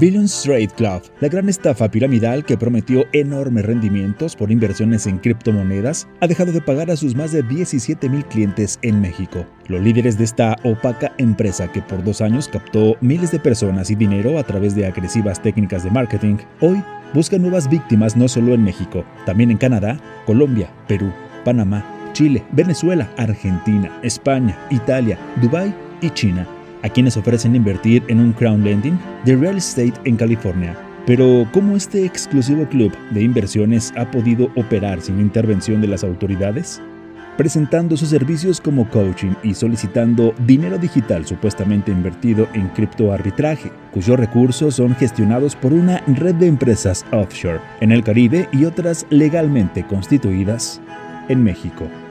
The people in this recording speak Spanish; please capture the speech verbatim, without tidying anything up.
Billions Trade Club, la gran estafa piramidal que prometió enormes rendimientos por inversiones en criptomonedas, ha dejado de pagar a sus más de diecisiete mil clientes en México. Los líderes de esta opaca empresa, que por dos años captó miles de personas y dinero a través de agresivas técnicas de marketing, hoy buscan nuevas víctimas no solo en México, también en Canadá, Colombia, Perú, Panamá, Chile, Venezuela, Argentina, España, Italia, Dubái y China, a quienes ofrecen invertir en un crowdlending de Real Estate en California. Pero, ¿cómo este exclusivo club de inversiones ha podido operar sin intervención de las autoridades? Presentando sus servicios como coaching y solicitando dinero digital supuestamente invertido en criptoarbitraje, cuyos recursos son gestionados por una red de empresas offshore en el Caribe y otras legalmente constituidas en México.